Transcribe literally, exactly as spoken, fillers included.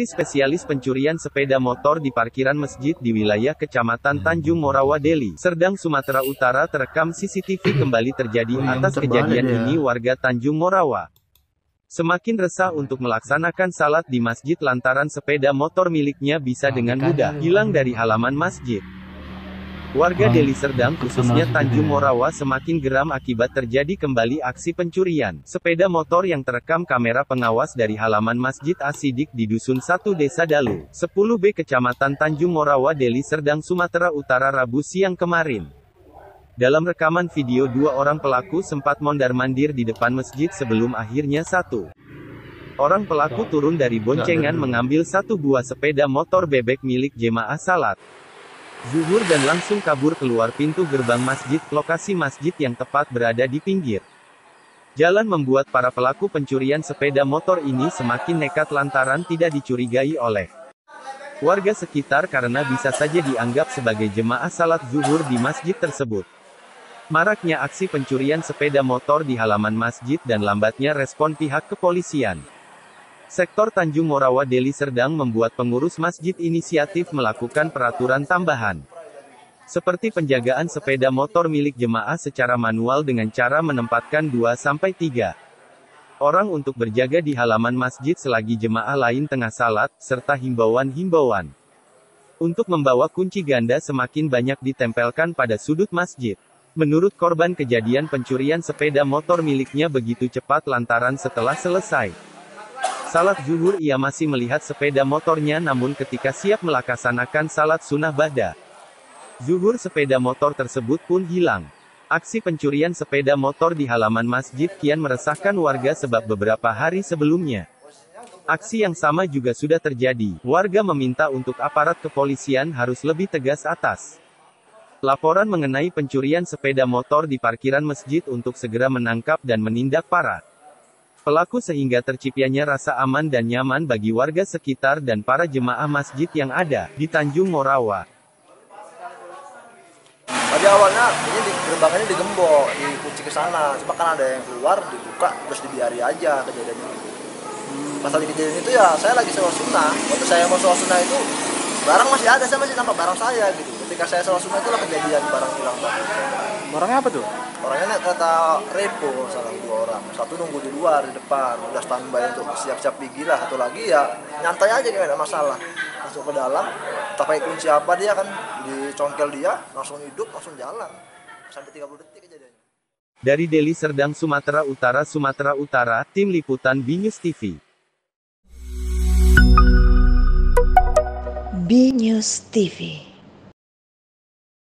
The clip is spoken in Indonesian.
Aksi spesialis pencurian sepeda motor di parkiran masjid di wilayah Kecamatan Tanjung Morawa, Deli Serdang, Sumatera Utara terekam C C T V kembali terjadi. Atas kejadian ini warga Tanjung Morawa semakin resah untuk melaksanakan salat di masjid lantaran sepeda motor miliknya bisa dengan mudah hilang dari halaman masjid. Warga Deli Serdang khususnya Tanjung Morawa semakin geram akibat terjadi kembali aksi pencurian sepeda motor yang terekam kamera pengawas dari halaman Masjid Asidik di Dusun satu Desa Dalu, sepuluh B Kecamatan Tanjung Morawa, Deli Serdang, Sumatera Utara Rabu siang kemarin. Dalam rekaman video, dua orang pelaku sempat mondar-mandir di depan masjid sebelum akhirnya satu orang pelaku turun dari boncengan mengambil satu buah sepeda motor bebek milik jemaah salat zuhur dan langsung kabur keluar pintu gerbang masjid. Lokasi masjid yang tepat berada di pinggir jalan membuat para pelaku pencurian sepeda motor ini semakin nekat lantaran tidak dicurigai oleh warga sekitar karena bisa saja dianggap sebagai jemaah salat zuhur di masjid tersebut. Maraknya aksi pencurian sepeda motor di halaman masjid dan lambatnya respon pihak kepolisian sektor Tanjung Morawa, Deli Serdang membuat pengurus masjid inisiatif melakukan peraturan tambahan, seperti penjagaan sepeda motor milik jemaah secara manual dengan cara menempatkan dua sampai tiga orang untuk berjaga di halaman masjid selagi jemaah lain tengah salat, serta himbauan-himbauan untuk membawa kunci ganda semakin banyak ditempelkan pada sudut masjid. Menurut korban, kejadian pencurian sepeda motor miliknya begitu cepat lantaran setelah selesai salat zuhur ia masih melihat sepeda motornya, namun ketika siap melaksanakan salat sunnah ba'da zuhur sepeda motor tersebut pun hilang. Aksi pencurian sepeda motor di halaman masjid kian meresahkan warga sebab beberapa hari sebelumnya aksi yang sama juga sudah terjadi. Warga meminta untuk aparat kepolisian harus lebih tegas atas laporan mengenai pencurian sepeda motor di parkiran masjid untuk segera menangkap dan menindak para pelaku sehingga terciptanya rasa aman dan nyaman bagi warga sekitar dan para jemaah masjid yang ada di Tanjung Morawa. Pada awalnya ini di gerbangannya digembok, dikunci ke sana, cuma kan ada yang keluar dibuka terus dibiari aja kejadiannya. Pas lagi kejadian itu ya saya lagi sholat sunnah, waktu saya mau sholat sunnah itu barang masih ada, saya masih nampak barang saya gitu. Ketika saya sholat sunnah itulah kejadian barang hilang banget. Barangnya apa tuh? Orangnya naik kereta repo, salah dua orang. Satu nunggu di luar, di depan, udah standby untuk siap-siap pergi lah. Satu lagi ya nyantai aja, nggak ada masalah. Masuk ke dalam, tak pakai kunci apa dia kan, dicongkel dia, langsung hidup, langsung jalan. Sampai tiga puluh detik kejadiannya. Dari Deli Serdang, Sumatera Utara, Sumatera Utara, Tim Liputan BnewsTV. BNews T V